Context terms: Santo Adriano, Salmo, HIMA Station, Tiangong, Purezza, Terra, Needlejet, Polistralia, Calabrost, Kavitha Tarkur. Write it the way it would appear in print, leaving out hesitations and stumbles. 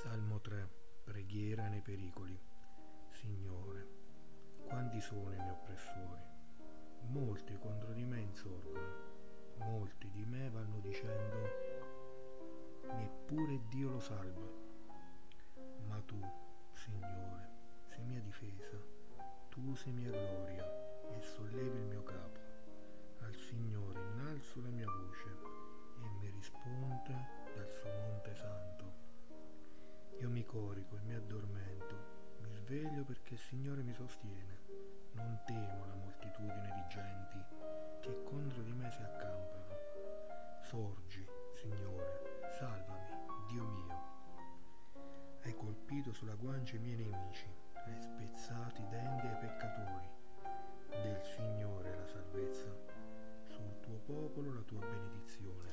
Salmo 3. Preghiera nei pericoli. Signore, quanti sono i miei oppressori? Molti contro di me insorgono, molti di me vanno dicendo: neppure Dio lo salva. Ma tu, Signore, sei mia difesa, tu sei mia gloria e sollevi il mio capo. Al Signore innalzo la mia voce e mi risponde dal suo monte santo. Io mi corico e mi addormento, mi sveglio perché il Signore mi sostiene. Non temo la moltitudine di genti che contro di me si accampano. Sorgi, Signore, salvami, Dio mio. Hai colpito sulla guancia i miei nemici, hai spezzato i denti ai peccatori. Del Signore la salvezza, sul tuo popolo la tua benedizione.